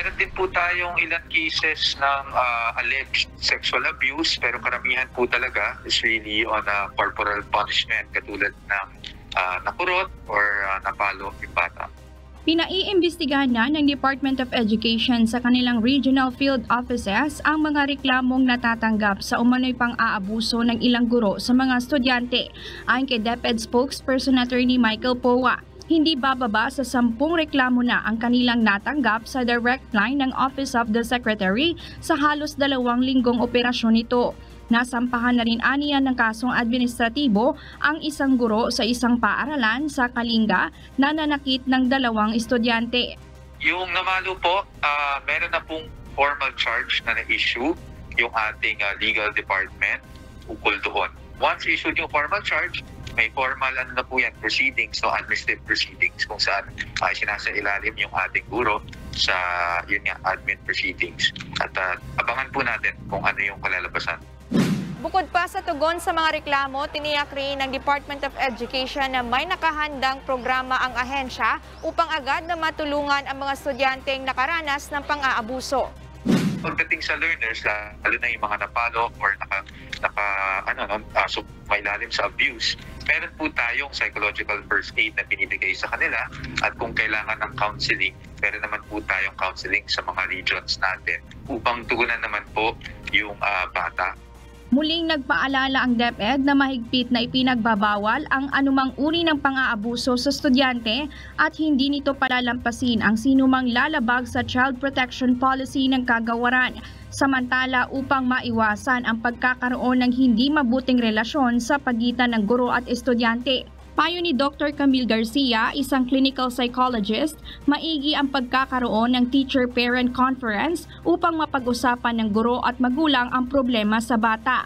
Meron din po tayong ilang cases ng alleged sexual abuse, pero karamihan po talaga is really on a corporal punishment katulad ng nakurot or napalo ng bata. Pinaiimbestigahan na ng Department of Education sa kanilang regional field offices ang mga reklamong natatanggap sa umano'y pang-aabuso ng ilang guro sa mga estudyante. Ayon kay DepEd spokesperson attorney Michael Powa, hindi bababa sa 10 reklamo na ang kanilang natanggap sa direct line ng Office of the Secretary sa halos 2 linggong operasyon nito. Nasampahan na rin aniya ng kasong administratibo ang isang guro sa isang paaralan sa Kalinga na nanakit ng 2 estudyante. Yung namalo po, meron na pong formal charge na na-issue yung ating legal department ukol doon. Once issued yung formal charge, may formal na po yan, proceedings, no, administrative proceedings kung saan sinasailalim yung ating guro sa yun nga, admin proceedings. At abangan po natin kung ano yung kalalabasan. Bukod pa sa tugon sa mga reklamo, tiniyak rin ng Department of Education na may nakahandang programa ang ahensya upang agad na matulungan ang mga estudyanteng nakaranas ng pang-aabuso. Pagdating sa learners, lalo na yung mga napalo or may lalim sa abuse, meron po tayong psychological first aid na binibigay sa kanila, at kung kailangan ng counseling, meron naman po tayong counseling sa mga regions natin upang tugunan naman po yung bata. Muling nagpaalala ang DepEd na mahigpit na ipinagbabawal ang anumang uri ng pang-aabuso sa estudyante at hindi nito palalampasin ang sinumang lalabag sa Child Protection Policy ng kagawaran, samantala upang maiwasan ang pagkakaroon ng hindi mabuting relasyon sa pagitan ng guro at estudyante. Payo ni Dr. Camille Garcia, isang clinical psychologist, maigi ang pagkakaroon ng teacher-parent conference upang mapag-usapan ng guro at magulang ang problema sa bata.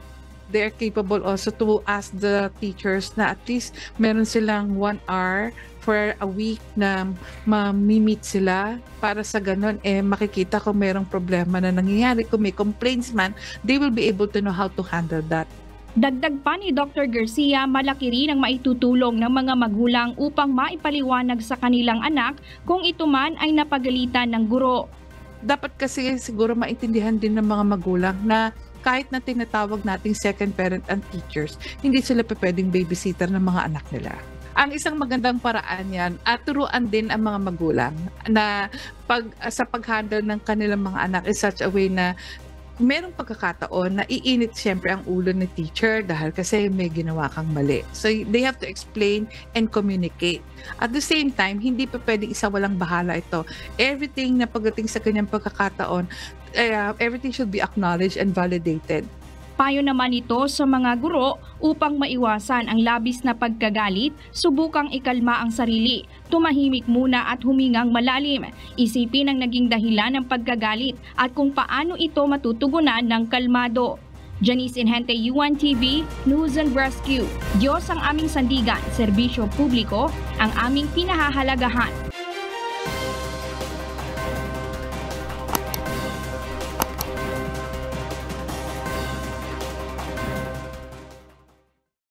They're capable also to ask the teachers na at least meron silang 1 hour for a week na ma-meet sila, para sa ganun makikita kung merong problema na nangyayari. Kung may complaints man, they will be able to know how to handle that. Dagdag pa ni Dr. Garcia, malaki rin ang maitutulong ng mga magulang upang maipaliwanag sa kanilang anak kung ito man ay napagalitan ng guro. Dapat kasi siguro maintindihan din ng mga magulang na kahit na tinatawag nating second parent and teachers, hindi sila pwedeng babysitter ng mga anak nila. Ang isang magandang paraan yan, at turuan din ang mga magulang na sa pag-handle ng kanilang mga anak in such a way na merong pagkakataon na iinit siyempre ang ulo ni teacher dahil kasi may ginawa kang mali. So they have to explain and communicate. At the same time, hindi pa pwedeng isa walang bahala ito. Everything na pagdating sa kanyang pagkakataon, everything should be acknowledged and validated. Payo naman ito sa mga guro upang maiwasan ang labis na pagkagalit, subukang ikalma ang sarili, tumahimik muna at humingang malalim. Isipin ang naging dahilan ng pagkagalit at kung paano ito matutugunan ng kalmado. Janice Inhente, UNTV, News and Rescue. Diyos ang aming sandigan, serbisyo publiko ang aming pinahahalagahan.